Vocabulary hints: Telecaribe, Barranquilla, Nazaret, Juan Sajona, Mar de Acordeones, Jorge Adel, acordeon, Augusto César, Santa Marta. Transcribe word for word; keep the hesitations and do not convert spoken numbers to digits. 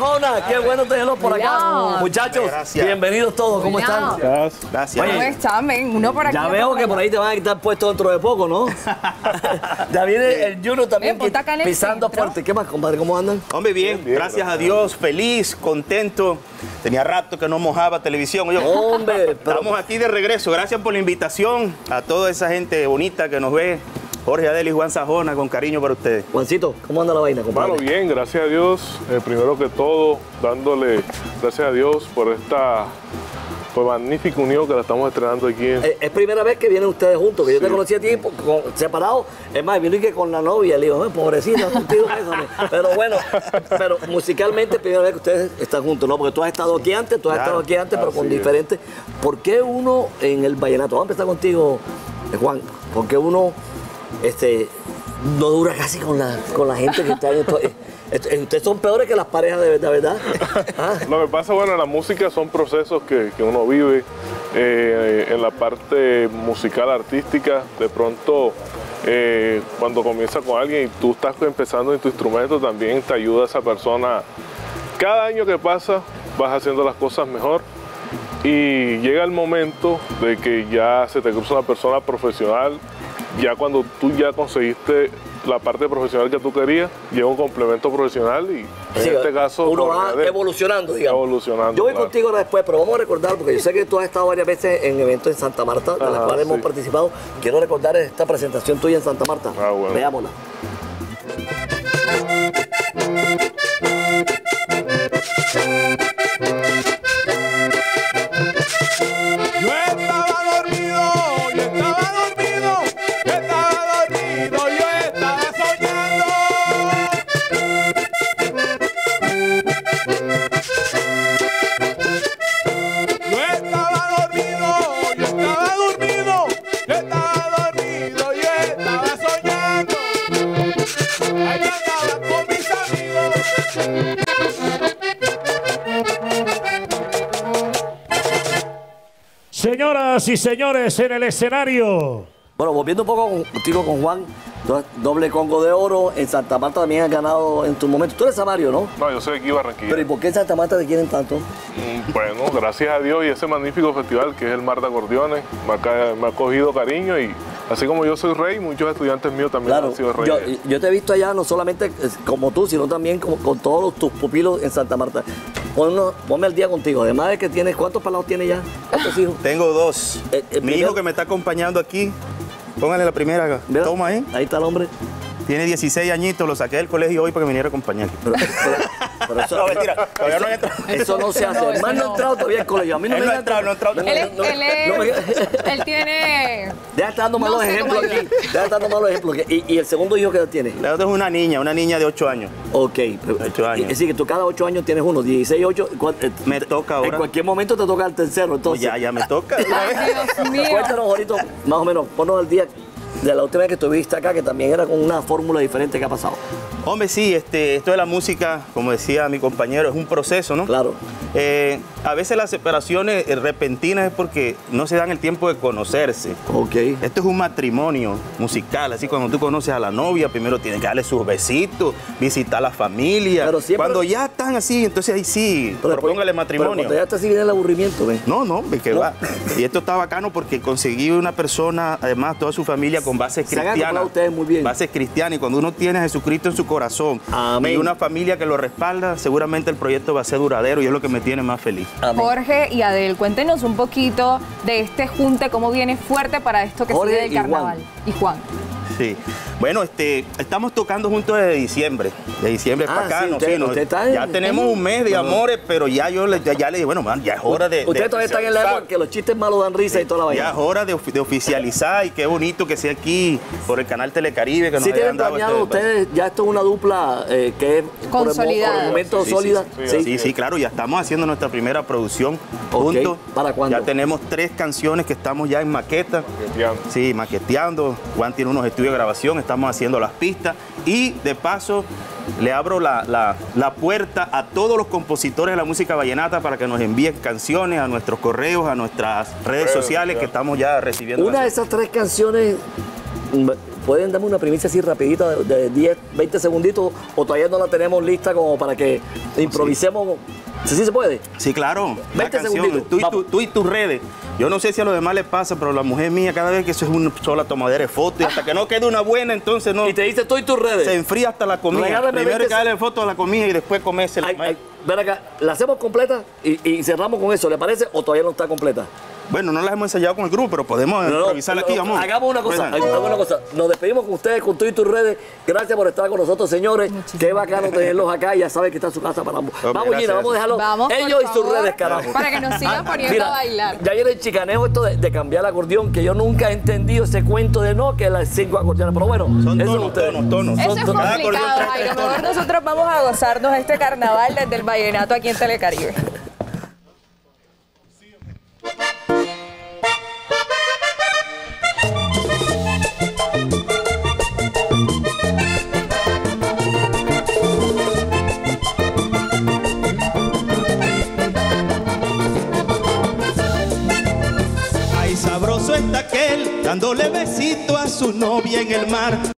Sajona, qué bueno tenerlos por acá. Mirá. Muchachos, gracias. Bienvenidos todos. ¿Cómo están? Gracias. Gracias. Oye, ¿cómo están? Ven, uno por aquí. Ya veo que por ahí te van a quitar puesto dentro de poco, ¿no? Ya viene el Juno también bien, acá pisando fuerte. ¿Qué más, compadre? ¿Cómo andan? Hombre, bien. bien, bien gracias bien. a Dios. Feliz, contento. Tenía rato que no mojaba televisión. Oye, hombre, estamos pero... aquí de regreso. Gracias por la invitación a toda esa gente bonita que nos ve. Jorge Adel y Juan Sajona, con cariño para ustedes. Juancito, ¿cómo anda la vaina, compadre? Bueno, bien, gracias a Dios. Eh, primero que todo, dándole gracias a Dios por esta pues, magnífica unión que la estamos estrenando aquí. En... Eh, es primera vez que vienen ustedes juntos, que sí. Yo te conocí a ti separado. Es más, vine que con la novia, le digo, pobrecita, contigo eso. Pero bueno, pero musicalmente es primera vez que ustedes están juntos, ¿no? Porque tú has estado aquí antes, tú has claro, estado aquí antes, pero con es. diferentes. ¿Por qué uno en el vallenato? Vamos a empezar contigo, Juan. ¿Por qué uno... Este, no dura casi con la, con la gente que está en esto. Ustedes son peores que las parejas de verdad, ¿verdad? ¿Ah? Lo que pasa, bueno, la música son procesos que, que uno vive. Eh, en la parte musical, artística, de pronto, eh, cuando comienzas con alguien y tú estás empezando en tu instrumento, también te ayuda a esa persona. Cada año que pasa, vas haciendo las cosas mejor. Y llega el momento de que ya se te cruza una persona profesional. Ya cuando tú ya conseguiste la parte profesional que tú querías, llega un complemento profesional y en sí, este caso... Uno va evolucionando, digamos. Evolucionando, yo voy claro. contigo ahora después, pero vamos a recordar, porque yo sé que tú has estado varias veces en eventos en Santa Marta, de las cuales sí. hemos participado. Quiero recordar esta presentación tuya en Santa Marta. Ah, bueno. Veámosla. Señoras y señores, en el escenario. Bueno, volviendo un poco contigo con Juan, doble Congo de Oro, en Santa Marta también has ganado en tu momento. Tú eres samario, ¿no? No, yo soy aquí Barranquilla. Pero ¿y por qué en Santa Marta te quieren tanto? Bueno, gracias a Dios y ese magnífico festival que es el Mar de Acordeones, me ha, me ha cogido cariño y... Así como yo soy rey, muchos estudiantes míos también claro, han sido reyes. Yo, yo te he visto allá, no solamente como tú, sino también con, con todos tus pupilos en Santa Marta. Ponlo, ponme al día contigo. Además de que tienes, ¿cuántos palados tienes ya? ¿Cuántos hijos? Tengo dos. Eh, eh, Mi mira, hijo que me está acompañando aquí, póngale la primera. Mira, toma ahí. Ahí está el hombre. Tiene dieciséis añitos, lo saqué del colegio hoy para que me viniera a acompañar. Pero, pero, pero eso, no, mentira, todavía no he entrado. Eso no se hace. Más no he entrado todavía al colegio. A mí no me ha entrado, no he entrado. Él tiene... Deja estar dando malos ejemplos aquí. Deja estar dando malos ejemplos. ¿Y, ¿Y el segundo hijo que tiene? La otra es una niña, una niña de ocho años. Ok. ocho años. Es decir, que tú cada ocho años tienes uno, dieciséis, ocho... Me toca ahora. En cualquier momento te toca el tercero, entonces... Ya, ya me toca. Dios mío. Cuéntanos, ahorita, más o menos, ponnos el día... De la última vez que estuviste acá, que también era con una fórmula diferente que ha pasado. Hombre, sí, este, esto de la música, como decía mi compañero, es un proceso, ¿no? Claro. Eh, a veces las separaciones repentinas es porque no se dan el tiempo de conocerse. Ok. Esto es un matrimonio musical, así cuando tú conoces a la novia, primero tienes que darle sus besitos, visitar a la familia. Pero siempre... Cuando ya están así, entonces ahí sí, pero propóngale matrimonio. Pero cuando ya está así viene el aburrimiento, ¿ves? No, no, que no. va. Y esto está bacano porque conseguí una persona, además toda su familia, con bases cristianas, bases cristianas, y cuando uno tiene a Jesucristo en su corazón amén. Y una familia que lo respalda, seguramente el proyecto va a ser duradero y es lo que me tiene más feliz. Amén. Jorge y Adel, cuéntenos un poquito de este junte, cómo viene fuerte para esto que Jorge sigue del carnaval. Y Juan. Y Juan. Sí. Bueno, este, estamos tocando juntos desde diciembre. De diciembre ah, para acá. Sí, usted, no, usted está en, ya tenemos un mes de bueno. amores, pero ya yo ya, ya le dije, bueno, man, ya es hora de... Ustedes todavía están en la época que los chistes malos dan risa sí, y toda la vaina. Ya es hora de, de oficializar y qué bonito que sea aquí por el canal Telecaribe. Que sí, tienen planeado ustedes, ya esto es una dupla eh, que es consolidada. Por el momento sí, sólida. Sí sí, sí, sí, sí, claro, ya estamos haciendo nuestra primera producción okay. juntos. ¿Para cuándo? Ya tenemos tres canciones que estamos ya en maqueta. Maqueteando. Sí, maqueteando. Juan tiene unos estudios de grabación, estamos haciendo las pistas y de paso le abro la, la, la puerta a todos los compositores de la música vallenata para que nos envíen canciones a nuestros correos, a nuestras redes sociales que estamos ya recibiendo. Una de esas tres canciones ¿Pueden darme una primicia así rapidita de diez, veinte segunditos o todavía no la tenemos lista como para que improvisemos? ¿Sí, sí se puede? Sí, claro. veinte segunditos. Tú y, tu, tú y tus redes. Yo no sé si a los demás les pasa, pero la mujer mía cada vez que eso es una sola tomadera de fotos y hasta que no quede una buena, entonces no... Y te dice tú y tus redes. Se enfría hasta la comida. Regálame primero veinte... que darle fotos a la comida y después comerse la... Ay, ay, ven acá, la hacemos completa y, y cerramos con eso, ¿le parece? ¿O todavía no está completa? Bueno, no las hemos ensayado con el grupo, pero podemos no, improvisarla no, aquí, vamos. Hagamos una cosa, hagamos una cosa. Nos despedimos con ustedes, con tú y tus redes. Gracias por estar con nosotros, señores. Muchísimas Qué bacano tenerlos acá. Ya saben que está en su casa para ambos. Okay, vamos, gracias. Gina, vamos a dejarlo. Vamos, ellos y sus redes, carajo. Para que nos sigan poniendo Mira, a bailar. Ya viene el chicaneo esto de, de cambiar el acordeón, que yo nunca he entendido ese cuento de no, que las cinco acordeones. Pero bueno, son eso tonos, ustedes. tonos, tonos. Eso son es complicado, Ay, a lo mejor nosotros vamos a gozarnos este carnaval desde el vallenato aquí en Telecaribe. Dándole besito a su novia en el mar.